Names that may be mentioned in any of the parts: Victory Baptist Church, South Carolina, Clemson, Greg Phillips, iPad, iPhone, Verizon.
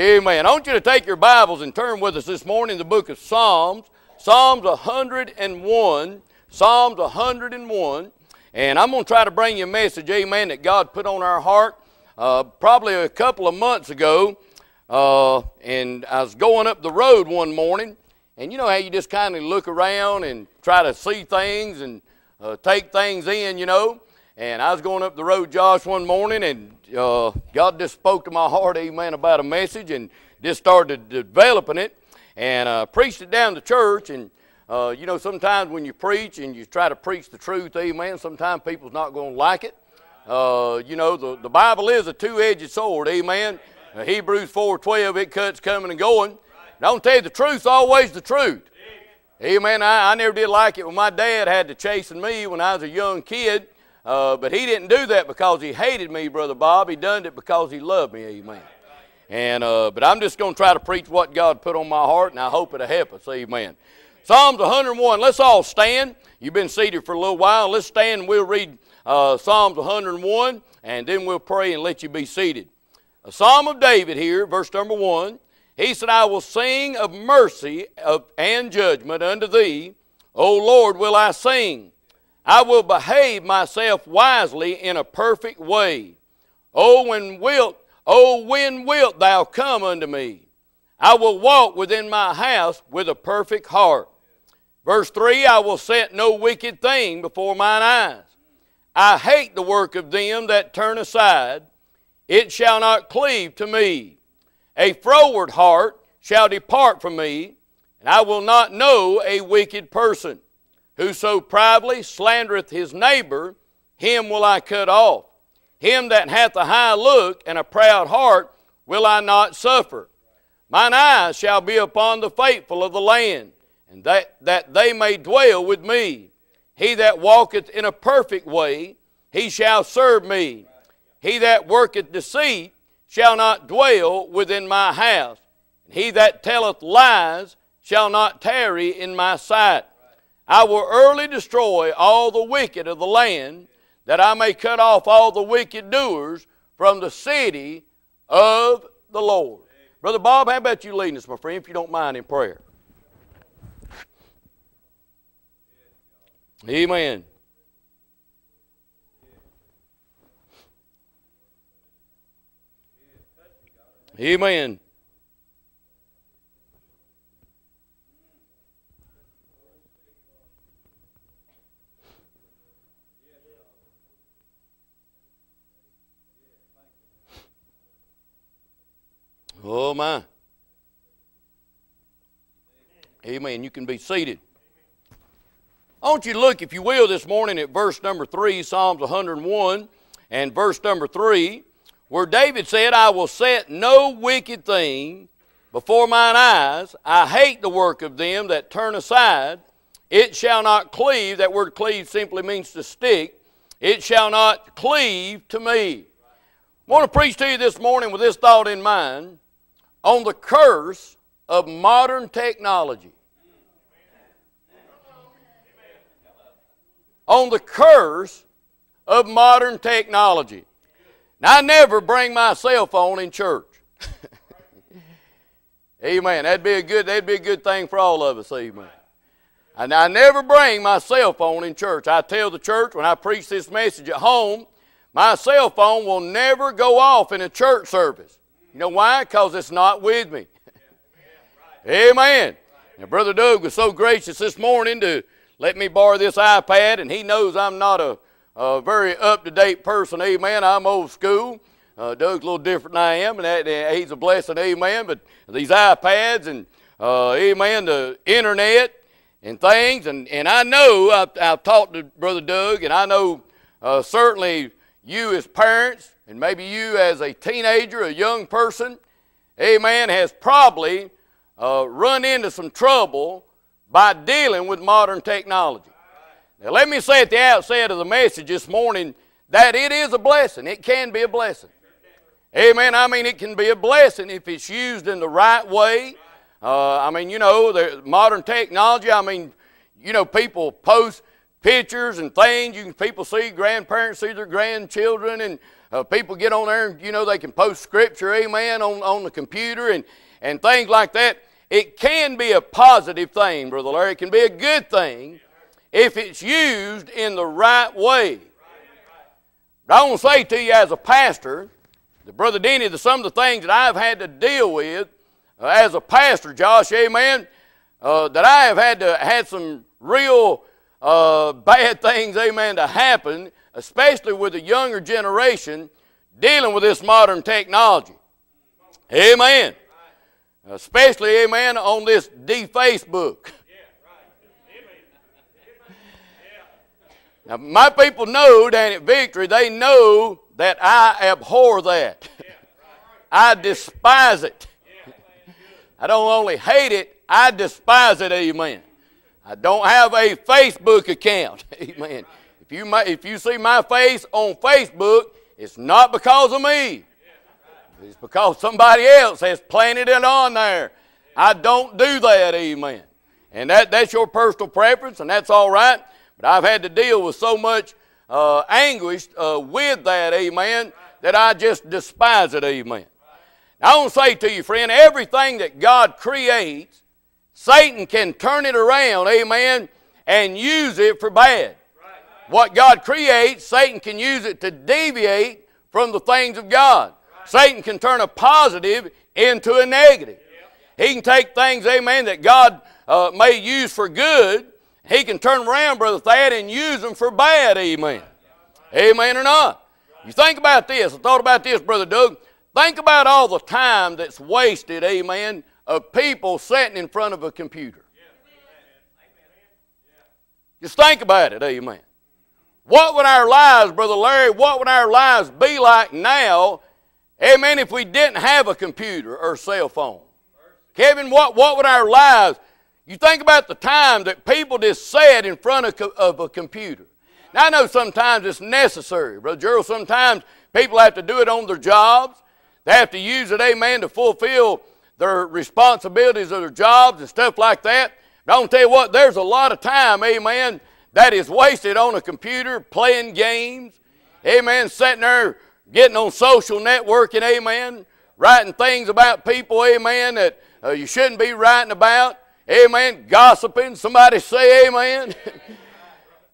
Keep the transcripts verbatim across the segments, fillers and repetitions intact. Amen. I want you to take your Bibles and turn with us this morning to the book of Psalms, Psalms one oh one, Psalms one oh one. And I'm going to try to bring you a message, amen, that God put on our heart uh, probably a couple of months ago. Uh, and I was going up the road one morning, and you know how you just kind of look around and try to see things and uh, take things in, you know. And I was going up the road, Josh, one morning, and uh, God just spoke to my heart, amen, about a message, and just started developing it, and uh, preached it down to church. And uh, you know, sometimes when you preach and you try to preach the truth, amen, sometimes people's not going to like it. Uh, you know, the, the Bible is a two-edged sword, amen. Uh, Hebrews four twelve, it cuts coming and going. And I'm going to tell you, the truth's always the truth. Amen. I, I never did like it when my dad had to chasten me when I was a young kid. Uh, but he didn't do that because he hated me, Brother Bob. He done it because he loved me, amen. And, uh, but I'm just going to try to preach what God put on my heart, and I hope it'll help us, amen. Psalms one oh one, let's all stand. You've been seated for a little while. Let's stand and we'll read uh, Psalms one oh one, and then we'll pray and let you be seated. A Psalm of David here, verse number one. He said, I will sing of mercy and judgment unto thee. O Lord, will I sing. I will behave myself wisely in a perfect way. O when wilt, O when wilt thou come unto me? I will walk within my house with a perfect heart. Verse three, I will set no wicked thing before mine eyes. I hate the work of them that turn aside. It shall not cleave to me. A froward heart shall depart from me, and I will not know a wicked person. Whoso privily slandereth his neighbor, him will I cut off. Him that hath a high look and a proud heart will I not suffer. Mine eyes shall be upon the faithful of the land, and that, that they may dwell with me. He that walketh in a perfect way, he shall serve me. He that worketh deceit shall not dwell within my house. And he that telleth lies shall not tarry in my sight. I will early destroy all the wicked of the land, that I may cut off all the wicked doers from the city of the Lord. Brother Bob, how about you leading us, my friend, if you don't mind, in prayer? Amen. Amen. Oh, my. Amen. You can be seated. I want you to look, if you will, this morning at verse number three, Psalms one oh one, and verse number three, where David said, I will set no wicked thing before mine eyes. I hate the work of them that turn aside. It shall not cleave. That word cleave simply means to stick. It shall not cleave to me. I want to preach to you this morning with this thought in mind. On the curse of modern technology. On the curse of modern technology. Now, I never bring my cell phone in church. Amen. That'd be a good, that'd be a good thing for all of us, amen. And I never bring my cell phone in church. I tell the church when I preach this message at home, my cell phone will never go off in a church service. You know why? Because it's not with me. Amen. Now, Brother Doug was so gracious this morning to let me borrow this iPad, and he knows I'm not a, a very up-to-date person, amen. I'm old school. Uh, Doug's a little different than I am, and that, uh, he's a blessing, amen. But these iPads and, uh, amen, the internet and things, and, and I know I've, I've talked to Brother Doug, and I know uh, certainly you as parents, and maybe you as a teenager, a young person, amen, has probably uh, run into some trouble by dealing with modern technology. Now let me say at the outset of the message this morning that it is a blessing. It can be a blessing. Amen. I mean, it can be a blessing if it's used in the right way. Uh, I mean, you know, the modern technology, I mean, you know, people post pictures and things. You can, people see grandparents see their grandchildren and Uh, people get on there and, you know, they can post scripture, amen, on, on the computer and, and things like that. It can be a positive thing, Brother Larry. It can be a good thing if it's used in the right way. But I want to say to you as a pastor, that Brother Denny, that some of the things that I've had to deal with uh, as a pastor, Josh, amen, uh, that I have had to had some real uh, bad things, amen, to happen, especially with the younger generation dealing with this modern technology. Amen. Especially, amen, on this de-Facebook. Now, my people know down at Victory, they know that I abhor that. I despise it. I don't only hate it, I despise it, amen. I don't have a Facebook account, amen. If you, if you see my face on Facebook, it's not because of me. It's because somebody else has planted it on there. I don't do that, amen. And that, that's your personal preference, and that's all right. But I've had to deal with so much uh, anguish uh, with that, amen, that I just despise it, amen. Now, I want to say to you, friend, everything that God creates, Satan can turn it around, amen, and use it for bad. What God creates, Satan can use it to deviate from the things of God. Satan can turn a positive into a negative. He can take things, amen, that God uh, may use for good. He can turn around, Brother Thad, and use them for bad, amen. Amen or not. You think about this. I thought about this, Brother Doug. Think about all the time that's wasted, amen, of people sitting in front of a computer. Just think about it, amen. What would our lives, Brother Larry, what would our lives be like now, amen, if we didn't have a computer or cell phone? Kevin, what, what would our lives... You think about the time that people just sat in front of, co of a computer. Now, I know sometimes it's necessary. Brother Gerald, sometimes people have to do it on their jobs. They have to use it, amen, to fulfill their responsibilities of their jobs and stuff like that. But I want to tell you what, there's a lot of time, amen, that is wasted on a computer, playing games, amen, sitting there, getting on social networking, amen, writing things about people, amen, that uh, you shouldn't be writing about, amen, gossiping. Somebody say amen.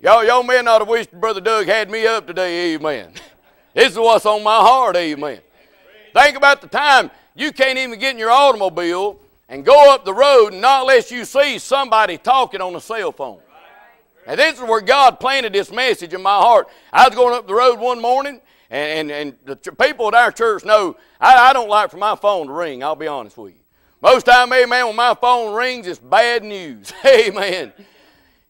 Y'all y'all may not have wished Brother Doug had me up today, amen. This is what's on my heart, amen. Think about the time you can't even get in your automobile and go up the road and not unless you see somebody talking on a cell phone. And this is where God planted this message in my heart. I was going up the road one morning, And, and, and the people at our church know I, I don't like for my phone to ring, I'll be honest with you. Most time, amen, when my phone rings, it's bad news. Amen.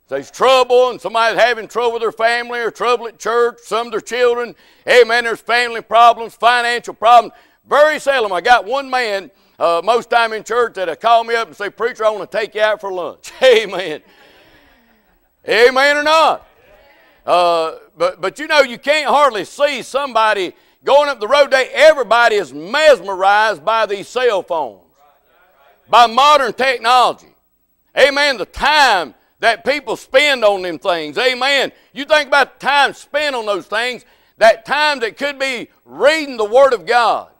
There's trouble, and somebody's having trouble with their family or trouble at church, some of their children. Amen, there's family problems, financial problems. Very seldom. I got one man uh, most time in church that'll call me up and say, "Preacher, I want to take you out for lunch." Amen. Amen or not? Uh, but, but you know, you can't hardly see somebody going up the road today. Everybody is mesmerized by these cell phones, by modern technology. Amen, the time that people spend on them things. Amen. You think about the time spent on those things, that time that could be reading the Word of God.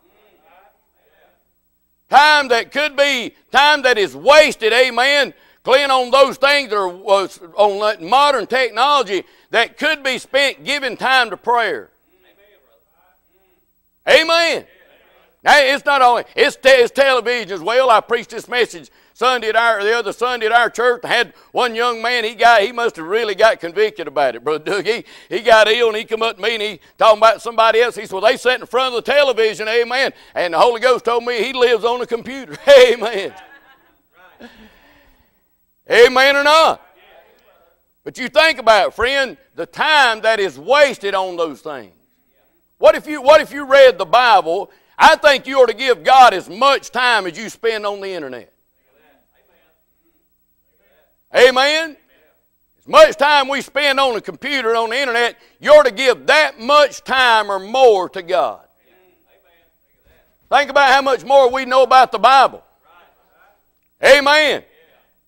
Time that could be, time that is wasted, amen, clean on those things that are uh, on modern technology that could be spent giving time to prayer. Amen. Amen. Now, it's not only, it's, te it's television as well. I preached this message Sunday at our, the other Sunday at our church. I had one young man, he got, he must have really got convicted about it, Brother Doug. He, he got ill and he come up to me and he talking about somebody else. He said, "Well, they sat in front of the television," amen. And the Holy Ghost told me he lives on a computer. Amen. Amen or not? But you think about it, friend, the time that is wasted on those things. What if you, what if you read the Bible? I think you ought to give God as much time as you spend on the internet. Amen? Amen. As much time we spend on the computer and on the internet, you ought to give that much time or more to God. Amen. Think about how much more we know about the Bible. Amen.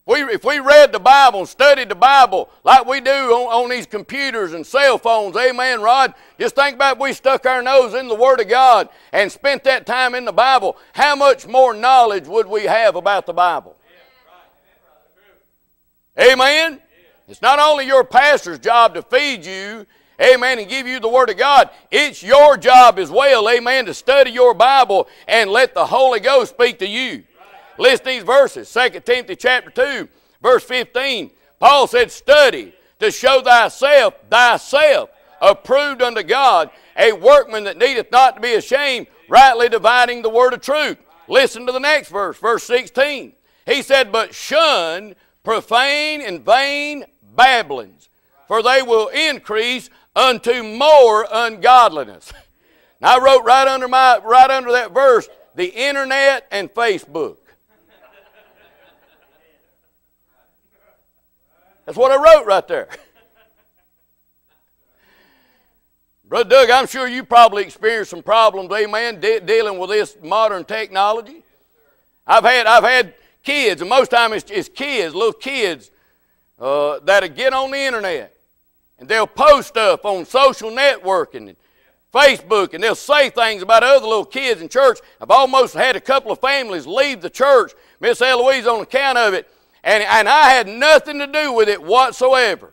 We, if we read the Bible and studied the Bible like we do on, on these computers and cell phones, amen, Rod, just think about if we stuck our nose in the Word of God and spent that time in the Bible, how much more knowledge would we have about the Bible? Yeah. Amen? Yeah. It's not only your pastor's job to feed you, amen, and give you the Word of God. It's your job as well, amen, to study your Bible and let the Holy Ghost speak to you. List these verses. Second Timothy chapter two, verse fifteen. Paul said, study to show thyself, thyself, approved unto God, a workman that needeth not to be ashamed, rightly dividing the word of truth. Listen to the next verse, verse sixteen. He said, but shun profane and vain babblings, for they will increase unto more ungodliness. And I wrote right under, my, right under that verse, the internet and Facebook. That's what I wrote right there. Brother Doug, I'm sure you probably experienced some problems, amen, de dealing with this modern technology. I've had, I've had kids, and most time it's, it's kids, little kids, uh, that'll get on the internet, and they'll post stuff on social networking and Facebook, and they'll say things about other little kids in church. I've almost had a couple of families leave the church, Miss Eloise on account of it, And, and I had nothing to do with it whatsoever.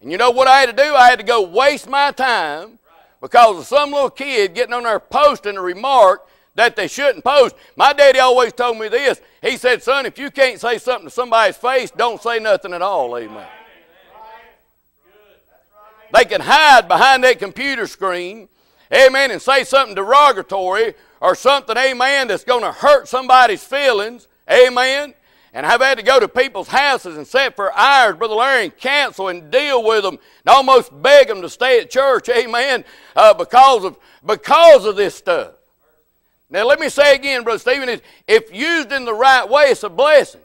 And you know what I had to do? I had to go waste my time because of some little kid getting on there posting a remark that they shouldn't post. My daddy always told me this. He said, son, if you can't say something to somebody's face, don't say nothing at all, amen. They can hide behind that computer screen, amen, and say something derogatory or something, amen, that's going to hurt somebody's feelings, amen. And I've had to go to people's houses and sit for hours, Brother Larry, and counsel and deal with them and almost beg them to stay at church, amen, uh, because, of, because of this stuff. Now, let me say again, Brother Stephen, if used in the right way, it's a blessing.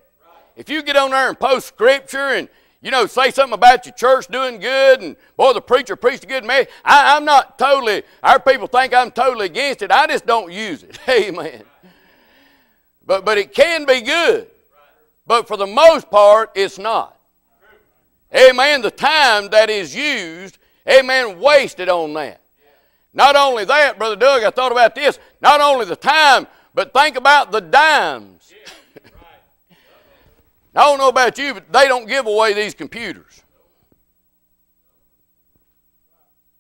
If you get on there and post scripture and, you know, say something about your church doing good and, boy, the preacher preached a good message. I, I'm not totally, our people think I'm totally against it. I just don't use it, amen. But, but it can be good. But for the most part, it's not. Amen. The time that is used, amen, wasted on that. Not only that, Brother Doug, I thought about this. Not only the time, but think about the dimes. I don't know about you, but they don't give away these computers.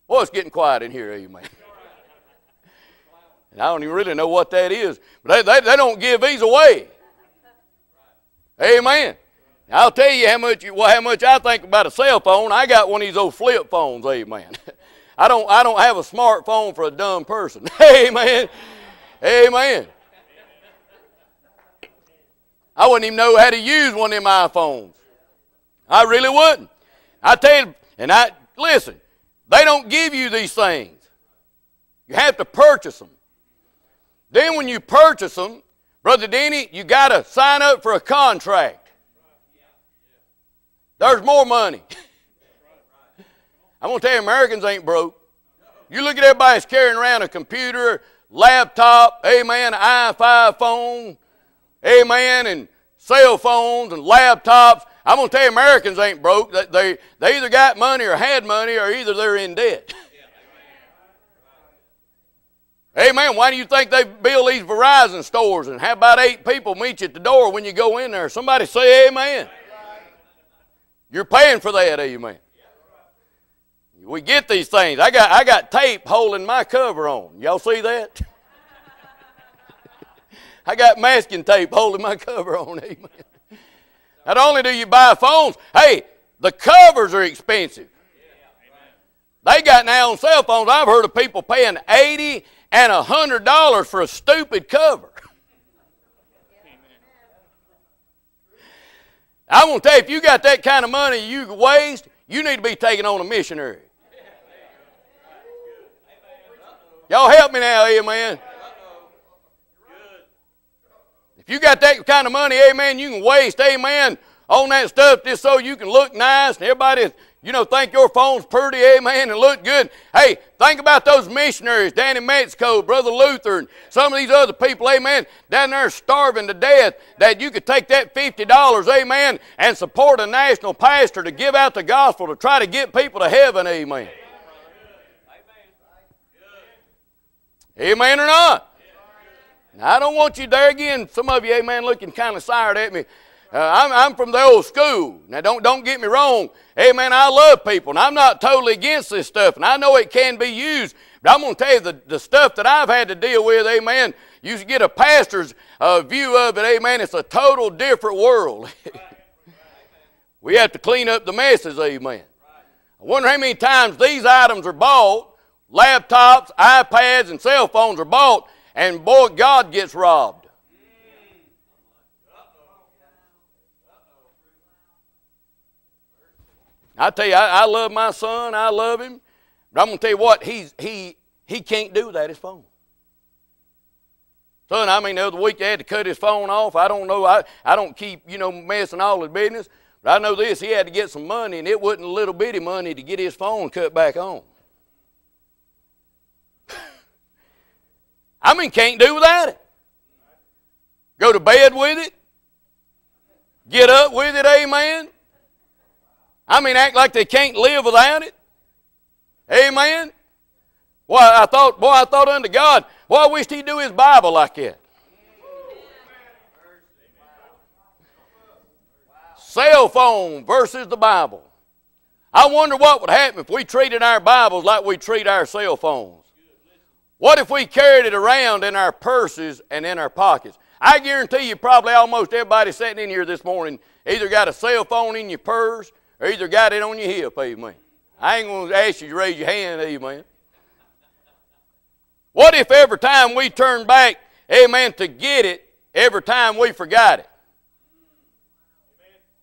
Well, it's getting quiet in here, amen. And I don't even really know what that is. But they, they, they don't give these away. Amen. I'll tell you how much, well, how much I think about a cell phone. I got one of these old flip phones, amen. I don't, I don't have a smartphone for a dumb person. Amen. Amen. I wouldn't even know how to use one of them iPhones. I really wouldn't. I tell you, and I, listen, they don't give you these things. You have to purchase them. Then when you purchase them, Brother Denny, you got to sign up for a contract. There's more money. I'm going to tell you, Americans ain't broke. You look at everybody's carrying around a computer, laptop, amen, i five phone, amen, and cell phones and laptops. I'm going to tell you, Americans ain't broke. They, they, they either got money or had money or either they're in debt. Amen. Why do you think they build these Verizon stores and have about eight people meet you at the door when you go in there? Somebody say amen. You're paying for that, amen. We get these things. I got, I got tape holding my cover on. Y'all see that? I got masking tape holding my cover on, amen. Not only do you buy phones, hey, the covers are expensive. They got now on cell phones, I've heard of people paying eighty dollars and one hundred dollars for a stupid cover. I want to tell you, if you got that kind of money you can waste, you need to be taking on a missionary. Y'all help me now, amen. If you got that kind of money, amen, you can waste, amen, on that stuff just so you can look nice and everybody, you know, think your phone's pretty, amen, and look good. Hey, think about those missionaries down in Mexico, Brother Luther, and some of these other people, amen, down there starving to death, that you could take that fifty dollars, amen, and support a national pastor to give out the gospel to try to get people to heaven, amen. Amen or not? Now, I don't want you there again. Some of you, amen, looking kind of sired at me. Uh, I'm, I'm from the old school. Now, don't, don't get me wrong. Amen, I love people, and I'm not totally against this stuff, and I know it can be used. But I'm going to tell you, the, the stuff that I've had to deal with, amen, you should get a pastor's uh, view of it, amen. It's a total different world. We have to clean up the messes, amen. I wonder how many times these items are bought, laptops, iPads, and cell phones are bought, and boy, God gets robbed. I tell you, I, I love my son. I love him. But I'm going to tell you what, he's, he, he can't do that, his phone. Son, I mean, the other week they had to cut his phone off. I don't know. I, I don't keep, you know, messing all his business. But I know this, he had to get some money, and it wasn't a little bitty money to get his phone cut back on. I mean, can't do without it. Go to bed with it. Get up with it, amen. I mean, act like they can't live without it. Amen. Boy, I thought, boy, I thought unto God, boy, I wished he'd do his Bible like that. Cell phone versus the Bible. I wonder what would happen if we treated our Bibles like we treat our cell phones. What if we carried it around in our purses and in our pockets? I guarantee you probably almost everybody sitting in here this morning either got a cell phone in your purse or either got it on your hip, amen. I ain't going to ask you to raise your hand, amen. What if every time we turned back, amen, to get it, every time we forgot it?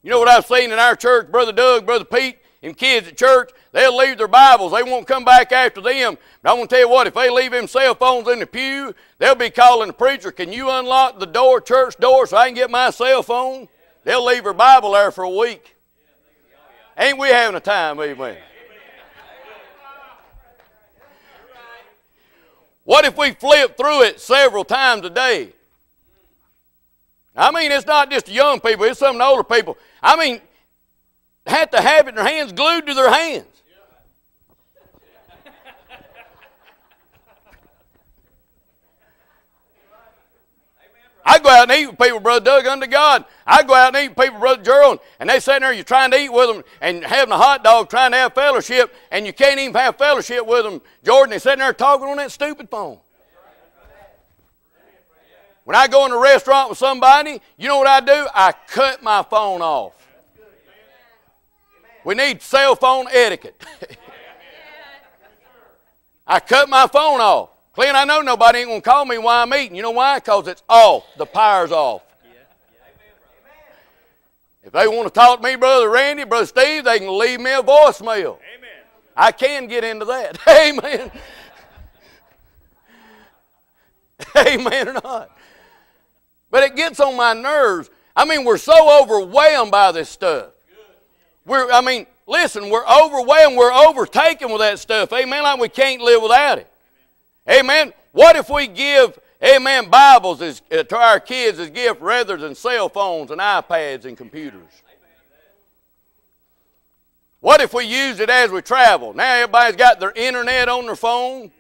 You know what I've seen in our church, Brother Doug, Brother Pete, and kids at church, they'll leave their Bibles. They won't come back after them. But I want to tell you what, if they leave them cell phones in the pew, they'll be calling the preacher, can you unlock the door, church door, so I can get my cell phone? They'll leave their Bible there for a week. Ain't we having a time, amen? What if we flip through it several times a day? I mean, it's not just the young people, it's some of the older people. I mean, had to have it in their hands, glued to their hands. I go out and eat with people, Brother Doug, unto God. I go out and eat with people, Brother Gerald, and they sitting there, you're trying to eat with them and having a hot dog, trying to have fellowship, and you can't even have fellowship with them, Jordan. They're sitting there talking on that stupid phone. When I go in a restaurant with somebody, you know what I do? I cut my phone off. We need cell phone etiquette. I cut my phone off. Clint, I know nobody ain't going to call me while I'm eating. You know why? Because it's off. The power's off. If they want to talk to me, Brother Randy, Brother Steve, they can leave me a voicemail. I can get into that. Amen. Amen or not. But it gets on my nerves. I mean, we're so overwhelmed by this stuff. We're, I mean, listen, we're overwhelmed. We're overtaken with that stuff. Amen. Like we can't live without it. Amen. What if we give, amen, Bibles as, uh, to our kids as gifts rather than cell phones and iPads and computers? What if we used it as we travel? Now everybody's got their internet on their phone.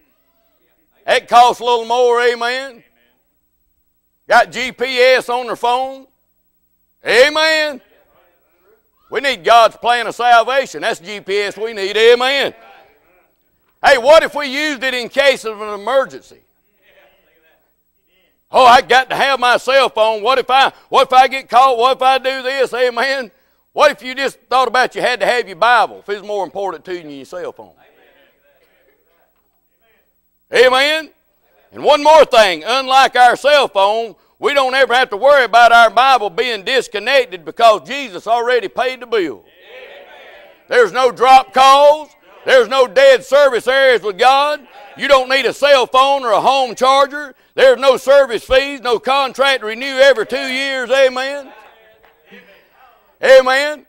That costs a little more, amen. Got G P S on their phone. Amen. We need God's plan of salvation. That's G P S we need. Amen. Hey, what if we used it in case of an emergency? Oh, I got to have my cell phone. What if I, what if I get caught? What if I do this? Amen. What if you just thought about you had to have your Bible if it's more important to you than your cell phone? Amen. And one more thing. Unlike our cell phone, we don't ever have to worry about our Bible being disconnected because Jesus already paid the bill. There's no drop calls. There's no dead service areas with God. You don't need a cell phone or a home charger. There's no service fees, no contract to renew every two years. Amen. Amen.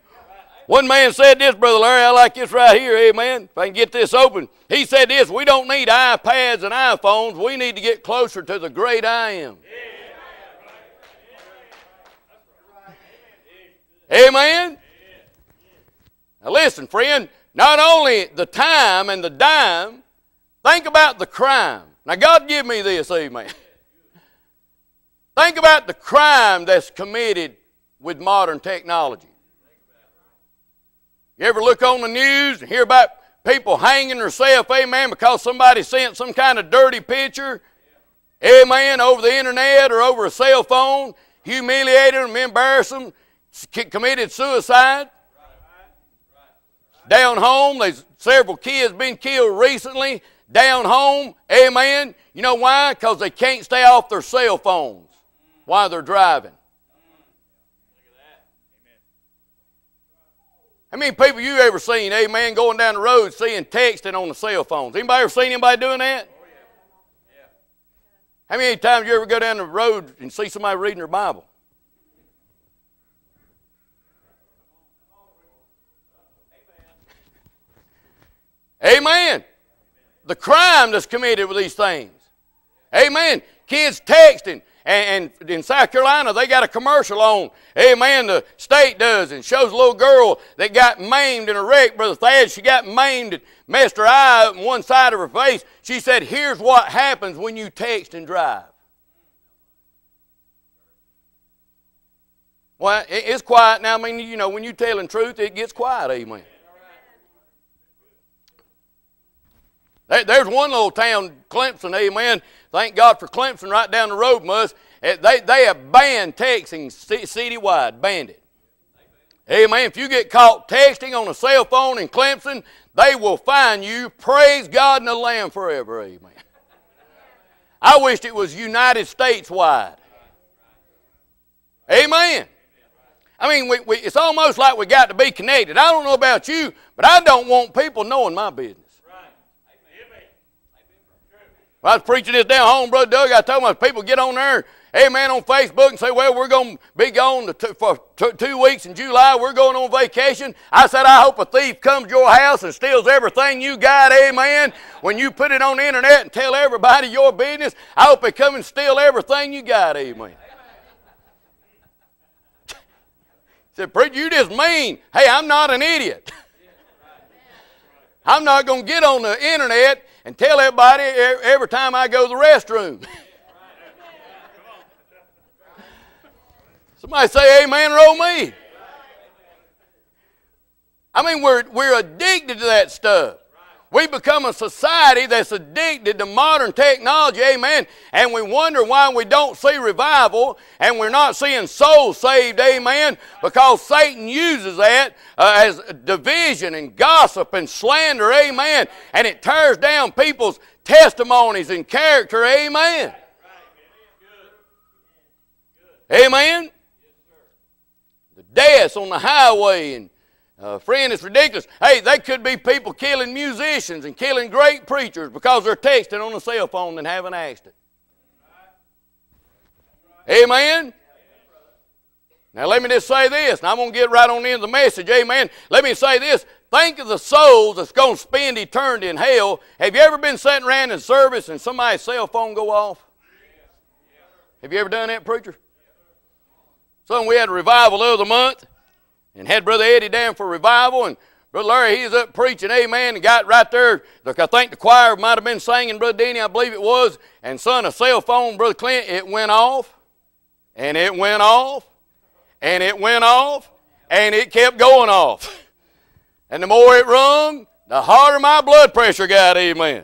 One man said this, Brother Larry, I like this right here, amen, if I can get this open. He said this, we don't need iPads and iPhones. We need to get closer to the great I am. Amen. Now listen, friend, not only the time and the dime, think about the crime. Now God give me this, amen. Think about the crime that's committed with modern technology. You ever look on the news and hear about people hanging themselves, amen, because somebody sent some kind of dirty picture, amen, over the internet or over a cell phone, humiliated them, embarrassed them, committed suicide. Down home, there's several kids been killed recently. Down home, amen. You know why? Because they can't stay off their cell phones while they're driving. How many people you ever seen, amen, going down the road seeing texting on the cell phones? Anybody ever seen anybody doing that? Oh, yeah. Yeah. How many times you ever go down the road and see somebody reading their Bible? Amen. The crime that's committed with these things. Amen. Kids texting. And in South Carolina, they got a commercial on, amen, the state does, and shows a little girl that got maimed in a wreck, Brother Thad. She got maimed and messed her eye up on one side of her face. She said, here's what happens when you text and drive. Well, it's quiet now. I mean, you know, when you're telling truth, it gets quiet, amen. There's one little town, Clemson, amen. Thank God for Clemson right down the road, Mus. They, they have banned texting citywide, banned it. Amen. Amen. If you get caught texting on a cell phone in Clemson, they will fine you. Praise God and the Lamb forever, amen. I wished it was United States-wide. Amen. I mean, we, we, it's almost like we got to be connected. I don't know about you, but I don't want people knowing my business. I was preaching this down home, Brother Doug. I told my people get on there, amen, on Facebook and say, well, we're going to be gone to two, for two weeks in July. We're going on vacation. I said, I hope a thief comes to your house and steals everything you got, amen. When you put it on the internet and tell everybody your business, I hope they come and steal everything you got, amen. I said, preacher, you just mean. Hey, I'm not an idiot. I'm not going to get on the internet and tell everybody every time I go to the restroom. Somebody say amen or oh me. I mean, we're, we're addicted to that stuff. We become a society that's addicted to modern technology, amen, and we wonder why we don't see revival and we're not seeing souls saved, amen, because Satan uses that uh, as division and gossip and slander, amen, and it tears down people's testimonies and character, amen. Amen. The deaths on the highway and Uh, friend, it's ridiculous. Hey, they could be people killing musicians and killing great preachers because they're texting on a cell phone and having an accident. Amen? Now let me just say this, and I'm going to get right on into the message, amen. Let me say this. Think of the souls that's going to spend eternity in hell. Have you ever been sitting around in service and somebody's cell phone go off? Have you ever done that, preacher? So we had a revival the other month. And had Brother Eddie down for revival, and Brother Larry, he was up preaching, amen, and got right there. Look, I think the choir might have been singing, Brother Denny, I believe it was, and son, a cell phone, Brother Clint, it went off, and it went off, and it went off, and it kept going off. And the more it rung, the harder my blood pressure got, amen.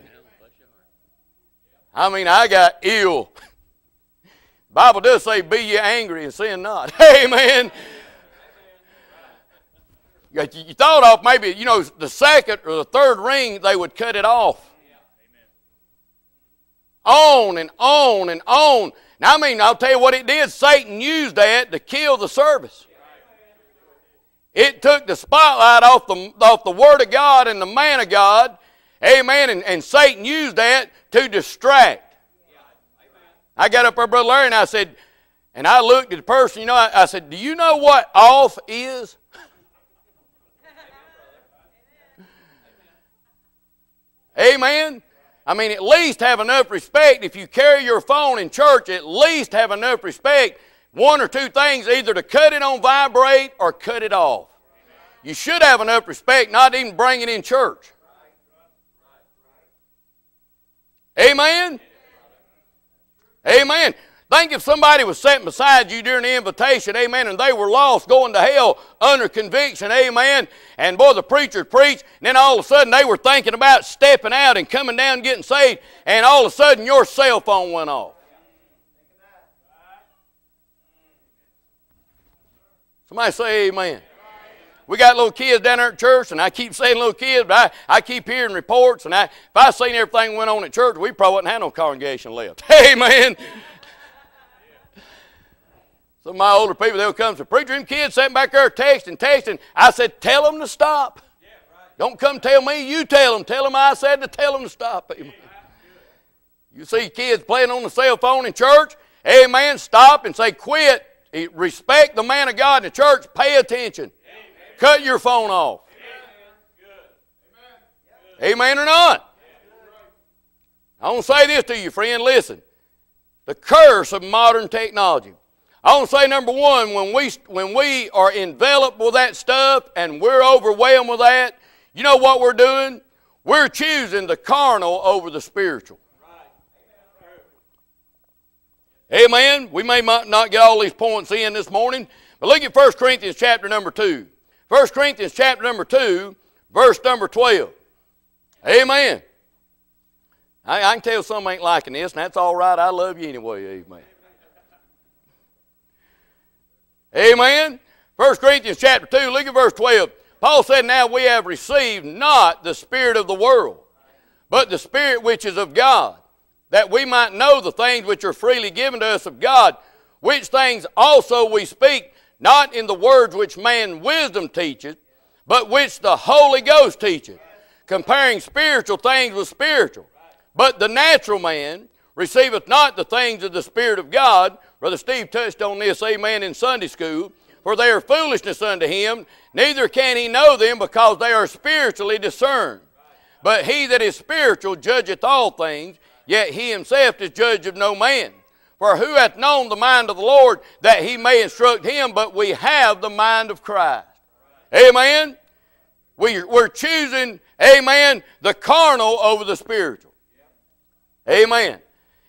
I mean, I got ill. The Bible does say, be ye angry and sin not. Amen. You thought off maybe, you know, the second or the third ring, they would cut it off. Yeah. On and on and on. Now, I mean, I'll tell you what it did. Satan used that to kill the service. It took the spotlight off the, off the Word of God and the man of God. Amen. And, and Satan used that to distract. Yeah. I got up there, Brother Larry, and I said, And I looked at the person, you know, I, I said, do you know what off is? Amen. I mean, at least have enough respect. If you carry your phone in church, at least have enough respect. One or two things, either to cut it on vibrate or cut it off. You should have enough respect not even bring it in church. Amen? Amen. Think if somebody was sitting beside you during the invitation, amen, and they were lost going to hell under conviction, amen, and boy, the preacher preached, and then all of a sudden they were thinking about stepping out and coming down and getting saved, and all of a sudden your cell phone went off. Somebody say amen. We got little kids down there at church, and I keep saying little kids, but I, I keep hearing reports, and I, if I seen everything that went on at church, we probably wouldn't have no congregation left. Amen. Some of my older people, they'll come to the preacher, them kids sitting back there texting, texting. I said, tell them to stop. Yeah, right. Don't come tell me, you tell them. Tell them I said to tell them to stop. Amen. Yeah, you see kids playing on the cell phone in church, amen, stop and say quit. Respect the man of God in the church, pay attention. Cut your phone off. Amen, Good. Amen. Amen or not? I want to say this to you, friend. Listen. The curse of modern technology. I want to say, number one, when we, when we are enveloped with that stuff and we're overwhelmed with that, you know what we're doing? We're choosing the carnal over the spiritual. Right. Amen. Amen. We may not get all these points in this morning, but look at First Corinthians chapter number two. First Corinthians chapter number two, verse number twelve. Amen. I, I can tell some ain't liking this, and that's all right. I love you anyway. Amen. Amen. First Corinthians chapter two, look at verse twelve. Paul said, now we have received not the spirit of the world, but the spirit which is of God, that we might know the things which are freely given to us of God, which things also we speak, not in the words which man wisdom teacheth, but which the Holy Ghost teacheth, comparing spiritual things with spiritual. But the natural man receiveth not the things of the Spirit of God. Brother Steve touched on this, amen, in Sunday school. For they are foolishness unto him, neither can he know them, because they are spiritually discerned. But he that is spiritual judgeth all things, yet he himself is judge of no man. For who hath known the mind of the Lord, that he may instruct him? But we have the mind of Christ. Amen? We, we're choosing, amen, the carnal over the spiritual. Amen.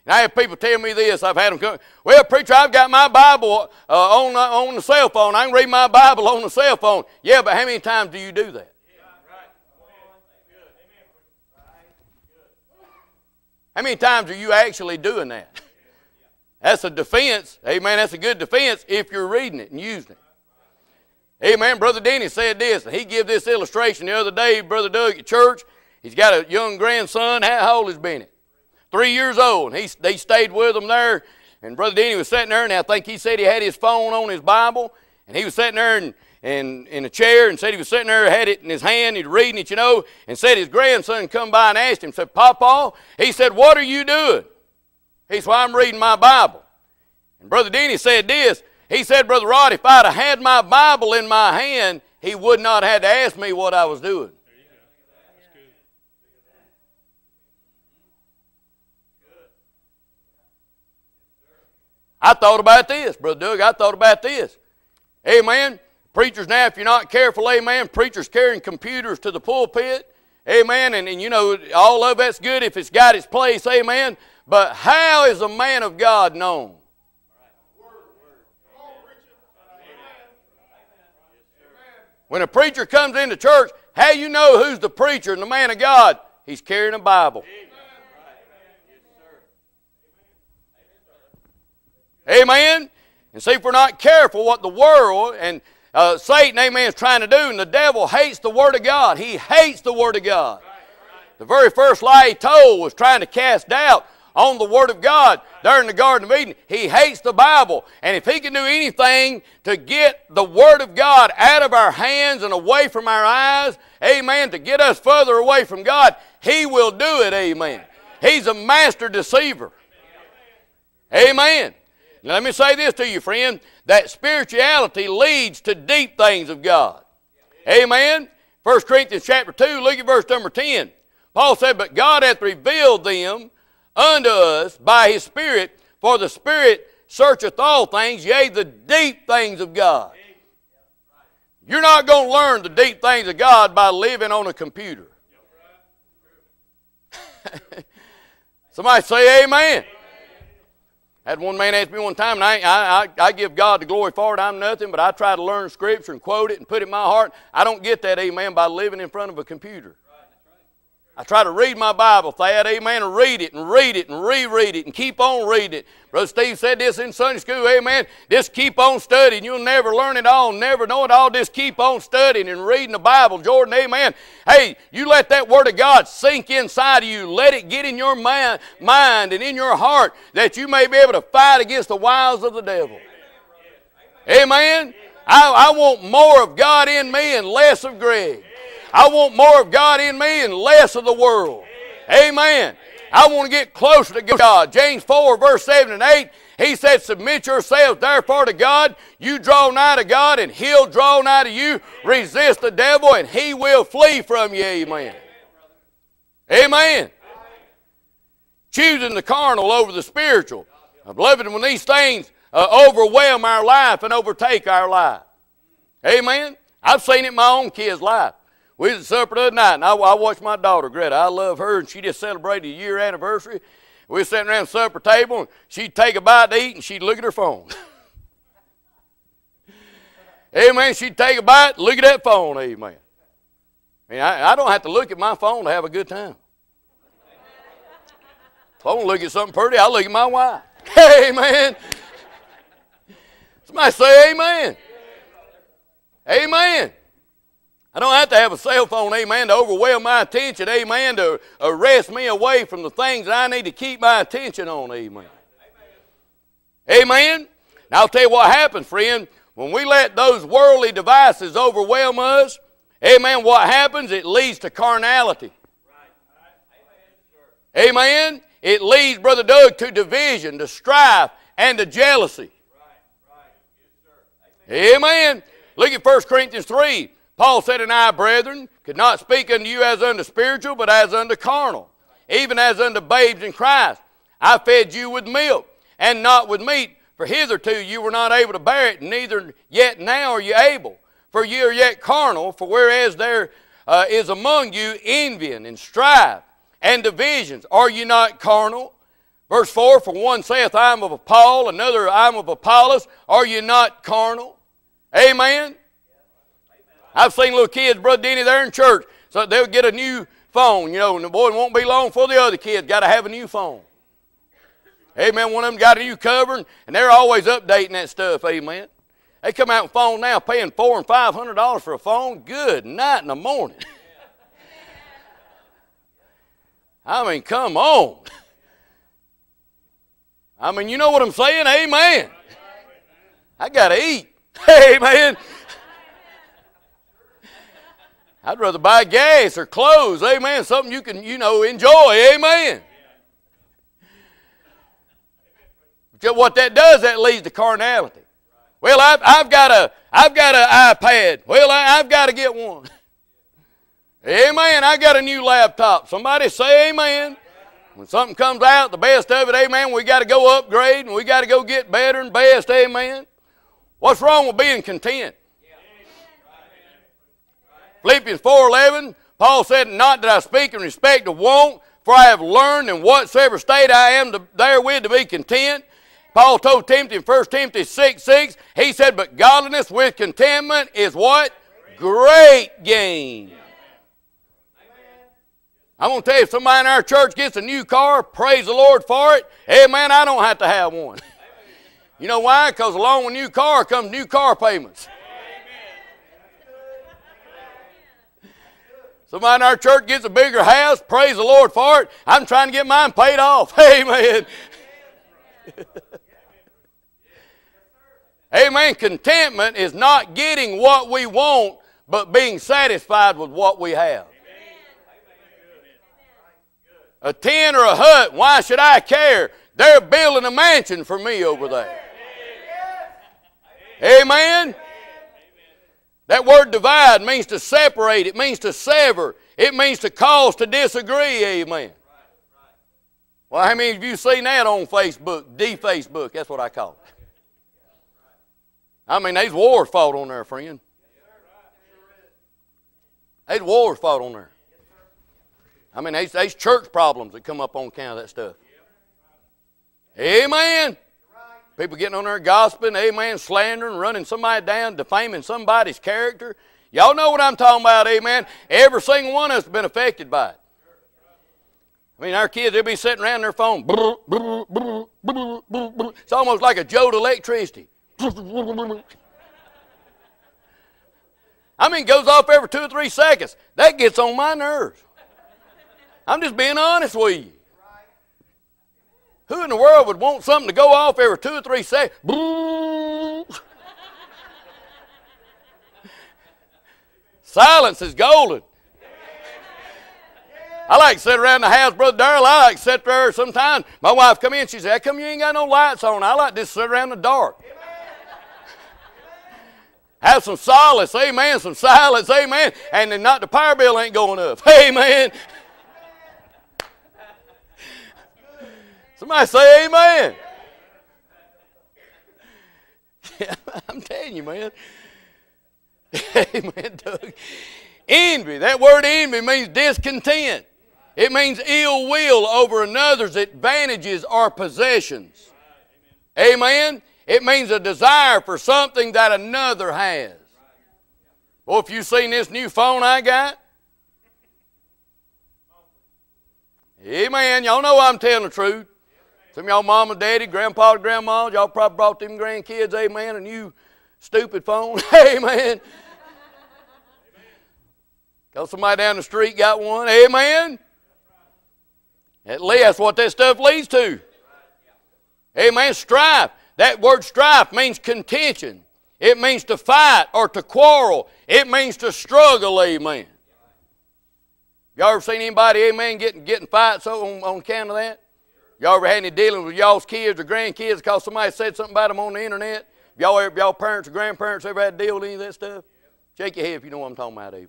And I have people tell me this. I've had them come, well, preacher, I've got my Bible uh, on, uh, on the cell phone. I can read my Bible on the cell phone. Yeah, but how many times do you do that? How many times are you actually doing that? That's a defense. Amen. That's a good defense if you're reading it and using it. Amen. Brother Denny said this, and he gave this illustration the other day. Brother Doug at church, he's got a young grandson. How old has Benny? Three years old. And he, they stayed with him there, and Brother Denny was sitting there, and I think he said he had his phone on his Bible, and he was sitting there in, in, in a chair, and said he was sitting there, had it in his hand, he's reading it, you know, and said his grandson come by and asked him, said, Papa, he said, what are you doing? He said, well, I'm reading my Bible. And Brother Denny said this. He said, Brother Rod, if I'd have had my Bible in my hand, he would not have had to ask me what I was doing. There you go. That's good. Good. I thought about this, Brother Doug. I thought about this. Amen. Preachers now, if you're not careful, amen, preachers carrying computers to the pulpit. Amen. And, and you know, all of that's good if it's got its place. Amen. But how is a man of God known? When a preacher comes into church, how you know who's the preacher and the man of God? He's carrying a Bible. Amen? And see, if we're not careful, what the world and uh, Satan, amen, is trying to do, and the devil hates the Word of God. He hates the Word of God. The very first lie he told was trying to cast doubt on the Word of God there in the Garden of Eden. He hates the Bible. And if he can do anything to get the Word of God out of our hands and away from our eyes, amen, to get us further away from God, he will do it, amen. He's a master deceiver. Amen. Now let me say this to you, friend, that spirituality leads to deep things of God. Amen? First Corinthians chapter two, look at verse number ten. Paul said, but God hath revealed them unto us by his Spirit, for the Spirit searcheth all things, yea, the deep things of God. You're not going to learn the deep things of God by living on a computer. Somebody say amen. Amen. Had one man ask me one time, and I, I, I give God the glory for it. I'm nothing, but I try to learn Scripture and quote it and put it in my heart. I don't get that amen by living in front of a computer. I try to read my Bible, Thad, amen, and read it, and read it, and reread it, and keep on reading it. Brother Steve said this in Sunday school, amen, just keep on studying. You'll never learn it all, never know it all. Just keep on studying and reading the Bible, Jordan, amen. Hey, you let that Word of God sink inside of you. Let it get in your mind and in your heart that you may be able to fight against the wiles of the devil. Amen. I, I want more of God in me and less of Greg. I want more of God in me and less of the world. Amen. Amen. I want to get closer to God. James four, verse seven and eight, he said, submit yourselves therefore to God. You draw nigh to God, and he'll draw nigh to you. Resist the devil, and he will flee from you. Amen. Amen. Amen. Choosing the carnal over the spiritual. Beloved, when these things uh, overwhelm our life and overtake our life. Amen. I've seen it in my own kids' life. We was at supper the other night, and I, I watched my daughter, Greta. I love her, and she just celebrated a year anniversary. We were sitting around the supper table, and she'd take a bite to eat, and she'd look at her phone. Amen. She'd take a bite, look at that phone. Amen. I mean, I, I don't have to look at my phone to have a good time. If I want to look at something pretty, I look at my wife. Amen. Somebody say amen. Amen. I don't have to have a cell phone, amen, to overwhelm my attention, amen, to arrest me away from the things that I need to keep my attention on, amen. Amen. Amen? Now I'll tell you what happens, friend. When we let those worldly devices overwhelm us, amen, what happens? It leads to carnality. Right. Right. Amen. Sure. Amen? It leads, Brother Doug, to division, to strife, and to jealousy. Right. Right. Yes, sir. Amen. Amen. Look at First Corinthians three. Paul said, and I, brethren, could not speak unto you as unto spiritual, but as unto carnal, even as unto babes in Christ. I fed you with milk, and not with meat, for hitherto you were not able to bear it, neither yet now are you able. For you are yet carnal, for whereas there uh, is among you envying and strife and divisions, are you not carnal? Verse four, for one saith, I am of Paul, another I am of Apollos, are you not carnal? Amen. I've seen little kids, Brother Denny, there in church. So they'll get a new phone, you know, and the boy won't be long before the other kid's got to have a new phone. Amen. One of them got a new cover, and they're always updating that stuff, amen. They come out with phone now paying four and five hundred dollars for a phone. Good night in the morning. I mean, come on. I mean, you know what I'm saying? Amen. I gotta eat. Amen. I'd rather buy gas or clothes, amen, something you can, you know, enjoy, amen. But what that does, that leads to carnality. Well, I've, I've got a, I've got an iPad. Well, I, I've got to get one. Amen, I got a new laptop. Somebody say amen. When something comes out, the best of it, amen, we got to go upgrade and we got to go get better and best, amen. What's wrong with being content? Philippians four eleven, Paul said, not that I speak in respect of want, for I have learned in whatsoever state I am to, therewith to be content. Paul told Timothy in First Timothy six six, he said, but godliness with contentment is what? Great gain. I'm going to tell you, if somebody in our church gets a new car, praise the Lord for it. Amen, I don't have to have one. You know why? Because along with new car comes new car payments. Somebody in our church gets a bigger house, praise the Lord for it. I'm trying to get mine paid off. Amen. Amen. Contentment is not getting what we want, but being satisfied with what we have. A tent or a hut, why should I care? They're building a mansion for me over there. Amen? Amen. That word divide means to separate. It means to sever. It means to cause to disagree. Amen. Right, right. Well, how many of you seen that on Facebook? De-Facebook, that's what I call it. I mean, these wars fought on there, friend. These wars fought on there. I mean, these, these church problems that come up on account of that stuff. Amen. People getting on there gossiping, amen, slandering, running somebody down, defaming somebody's character. Y'all know what I'm talking about, amen. Every single one of us has been affected by it. I mean, our kids, they'll be sitting around their phone. It's almost like a jolt of electricity. I mean, it goes off every two or three seconds. That gets on my nerves. I'm just being honest with you. Who in the world would want something to go off every two or three seconds? Silence is golden. I like to sit around the house, Brother Darrell. I like to sit there sometimes. My wife come in, she said, how come you ain't got no lights on? I like to just sit around in the dark. Have some solace, amen, some silence, amen, and then not the power bill ain't going up, amen. Somebody say amen. Yeah, I'm telling you, man. Amen, Doug. Envy, that word envy means discontent. It means ill will over another's advantages or possessions. Amen. It means a desire for something that another has. Well, if you've seen this new phone I got, amen, y'all know I'm telling the truth. Some of y'all mama, daddy, grandpa, grandma, y'all probably brought them grandkids, amen, a new stupid phone, amen. Because somebody down the street got one, amen. At least that's what that stuff leads to. Amen, strife. That word strife means contention. It means to fight or to quarrel. It means to struggle, amen. Y'all ever seen anybody, amen, getting getting fights on, on account of that? Y'all ever had any dealings with y'all's kids or grandkids because somebody said something about them on the internet? Y'all ever, y'all parents or grandparents ever had to deal with any of that stuff? Shake your head if you know what I'm talking about, amen.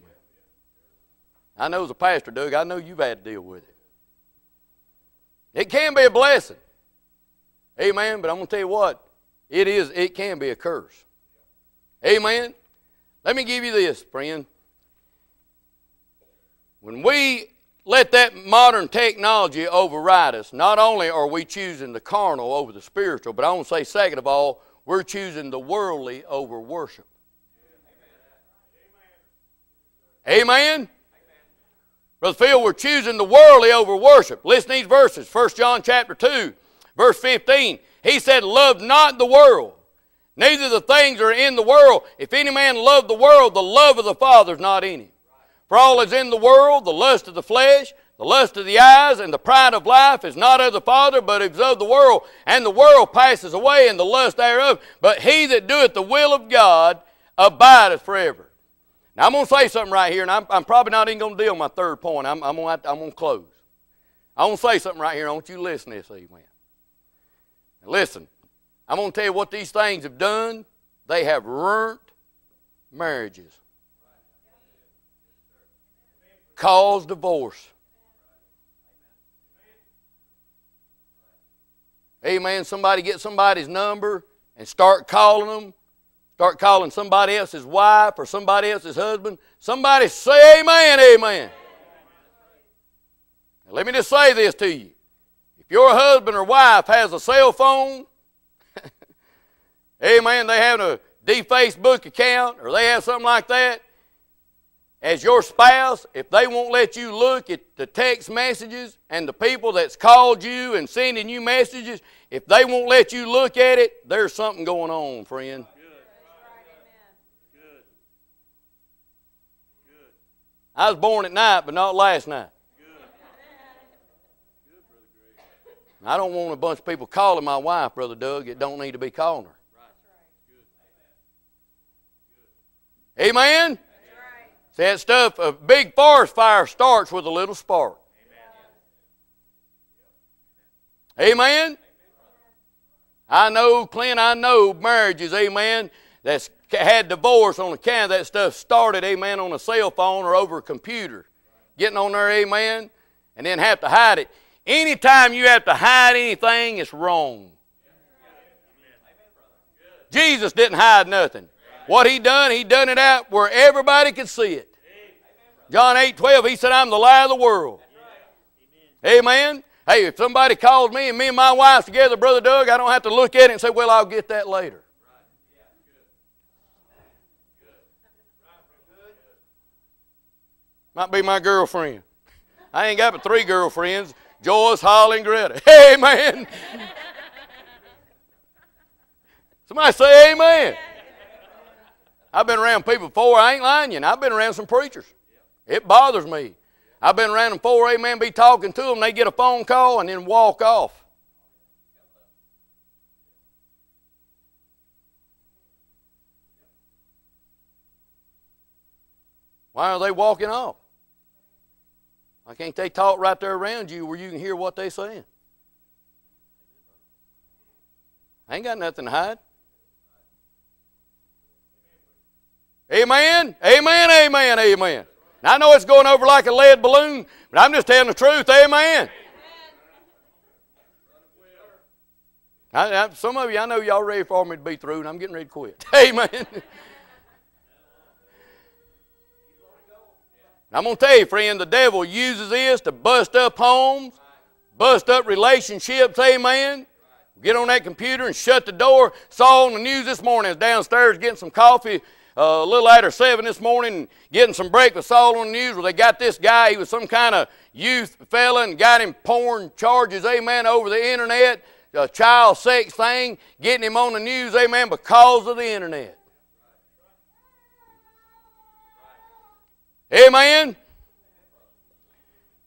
I know as a pastor, Doug, I know you've had to deal with it. It can be a blessing. Amen, but I'm going to tell you what, it is, it can be a curse. Amen? Let me give you this, friend. When we let that modern technology override us, not only are we choosing the carnal over the spiritual, but I want to say, second of all, we're choosing the worldly over worship. Amen? Amen? Brother Phil, we're choosing the worldly over worship. Listen to these verses, First John chapter two. Verse fifteen, he said, love not the world, neither the things are in the world. If any man love the world, the love of the Father is not in him. For all is in the world, the lust of the flesh, the lust of the eyes, and the pride of life is not of the Father, but is of the world. And the world passes away, and the lust thereof. But he that doeth the will of God abideth forever. Now, I'm going to say something right here, and I'm, I'm probably not even going to deal with my third point. I'm, I'm going to, I'm going to close. I'm going to say something right here. I want you to listen this evening. Listen, I'm going to tell you what these things have done. They have ruined marriages, caused divorce. Amen. Somebody get somebody's number and start calling them, start calling somebody else's wife or somebody else's husband. Somebody say amen, amen. Now, let me just say this to you. If your husband or wife has a cell phone, amen, they have a de-Facebook account or they have something like that, as your spouse, if they won't let you look at the text messages and the people that's called you and sending you messages, if they won't let you look at it, there's something going on, friend. Good. Good. Good. I was born at night, but not last night. I don't want a bunch of people calling my wife, Brother Doug, that don't need to be calling her. Right. Good. Good. Amen? That's right. See, that stuff, a big forest fire starts with a little spark. Amen? Amen? Amen. I know, Clint, I know marriages, amen, that's had divorce on account of that stuff started, amen, on a cell phone or over a computer. Getting on there, amen, and then have to hide it. Anytime you have to hide anything, it's wrong. Jesus didn't hide nothing. What he done, he done it out where everybody could see it. John eight twelve, he said, I'm the light of the world. Amen. Hey, if somebody calls me and me and my wife together, Brother Doug, I don't have to look at it and say, well, I'll get that later. Might be my girlfriend. I ain't got but three girlfriends, Joyce, Holly, and Greta. Amen. Somebody say amen. I've been around people before, I ain't lying you. I've been around some preachers. It bothers me. I've been around them before, amen, be talking to them, they get a phone call and then walk off. Why are they walking off? Why can't they talk right there around you where you can hear what they're saying? I ain't got nothing to hide. Amen, amen, amen, amen. Now, I know it's going over like a lead balloon, but I'm just telling the truth. Amen. Amen. I, I, some of you, I know y'all ready for me to be through, and I'm getting ready to quit. Amen. I'm going to tell you, friend, the devil uses this to bust up homes, bust up relationships. Amen. Get on that computer and shut the door. Saw on the news this morning, I was downstairs getting some coffee. Uh, a little after seven this morning, getting some breakfast, all on the news where they got this guy. He was some kind of youth fella and got him porn charges, amen, over the internet, a child sex thing, getting him on the news, amen, because of the internet. Amen.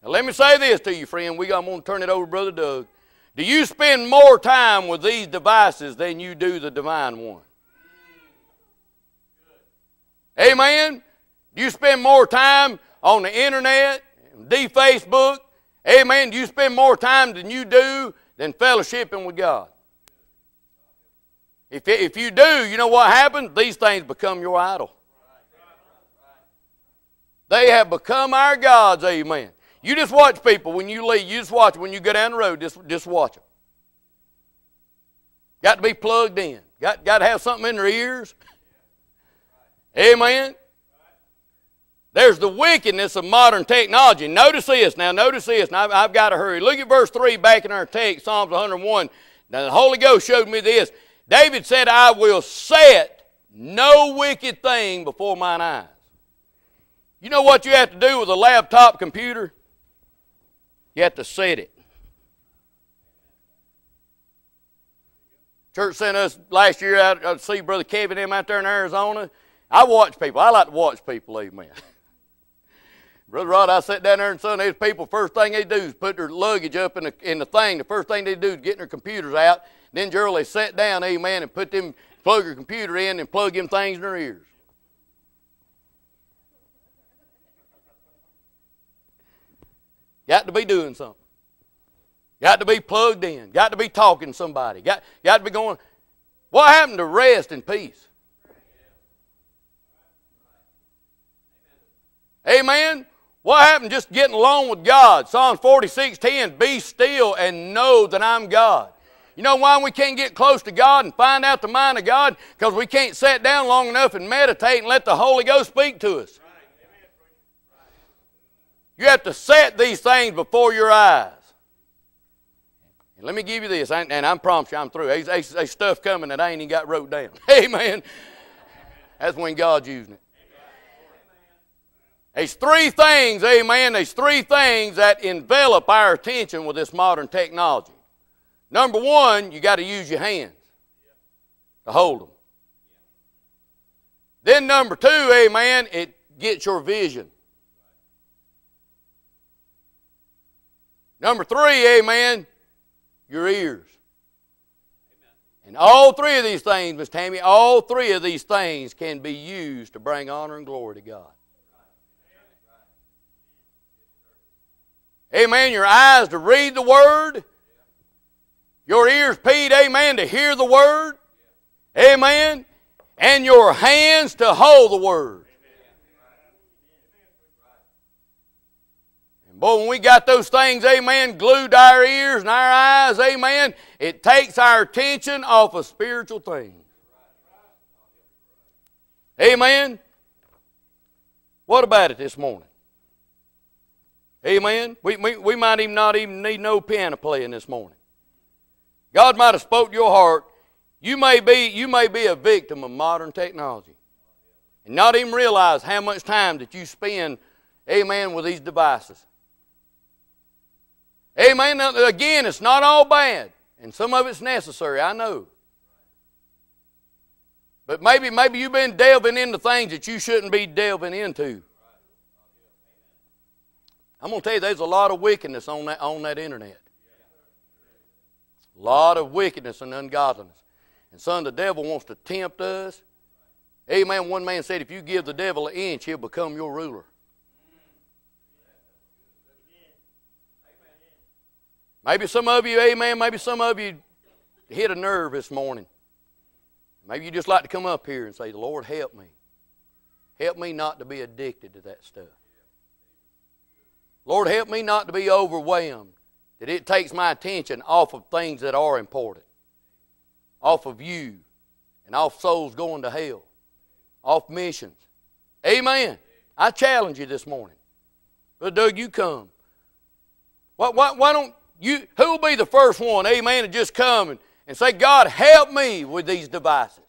Now let me say this to you, friend. We, I'm going to turn it over to Brother Doug. Do you spend more time with these devices than you do the divine one? Amen. Do you spend more time on the internet, the Facebook? Amen. Do you spend more time than you do than fellowshipping with God? If, if you do, you know what happens? These things become your idol. They have become our gods. Amen. You just watch people when you leave. You just watch when you go down the road. Just, just watch them. Got to be plugged in. Got, got to have something in their ears. Amen. There's the wickedness of modern technology. Notice this. Now, notice this. Now, I've, I've got to hurry. Look at verse three back in our text, Psalms one oh one. Now, the Holy Ghost showed me this. David said, I will set no wicked thing before mine eyes. You know what you have to do with a laptop computer? You have to set it. Church sent us last year out to see Brother Kevin him out there in Arizona. I watch people. I like to watch people, amen. Brother Rod, I sat down there and Sunday, these people, first thing they do is put their luggage up in the, in the thing. The first thing they do is get their computers out. Then generally sit down, amen, and put them, plug your computer in and plug them things in their ears. Got to be doing something. Got to be plugged in. Got to be talking to somebody. Got, got to be going. What happened to rest and peace? Amen. What happened? Just getting along with God. Psalm forty-six ten, be still and know that I'm God. You know why we can't get close to God and find out the mind of God? Because we can't sit down long enough and meditate and let the Holy Ghost speak to us. You have to set these things before your eyes. And let me give you this, and I promise you I'm through. There's, there's stuff coming that I ain't even got wrote down. Amen. That's when God's using it. There's three things, amen, there's three things that envelop our attention with this modern technology. Number one, you got to use your hands to hold them. Then number two, amen, it gets your vision. Number three, amen, your ears. And all three of these things, Miss Tammy, all three of these things can be used to bring honor and glory to God. Amen, your eyes to read the Word. Your ears, Pete, amen, to hear the Word. Amen. and your hands to hold the word. And boy, when we got those things, amen, glued to our ears and our eyes, amen, it takes our attention off of spiritual things. Amen. What about it this morning? Amen. We, we, we might even not even need no piano playing this morning. God might have spoke to your heart. You may be, you may be a victim of modern technology and not even realize how much time that you spend, amen, with these devices. Amen. Now, again, it's not all bad, and some of it's necessary, I know. But maybe, maybe you've been delving into things that you shouldn't be delving into. I'm going to tell you, there's a lot of wickedness on that, on that internet. A lot of wickedness and ungodliness. And son, the devil wants to tempt us. Amen. One man said, if you give the devil an inch, he'll become your ruler. Maybe some of you, amen, maybe some of you hit a nerve this morning. Maybe you just like to come up here and say, the Lord, help me. Help me not to be addicted to that stuff. Lord, help me not to be overwhelmed, that it takes my attention off of things that are important, off of you, and off souls going to hell, off missions. Amen. I challenge you this morning. Brother Doug, you come. Why, why, why don't you, who will be the first one, amen, to just come and, and say, God, help me with these devices.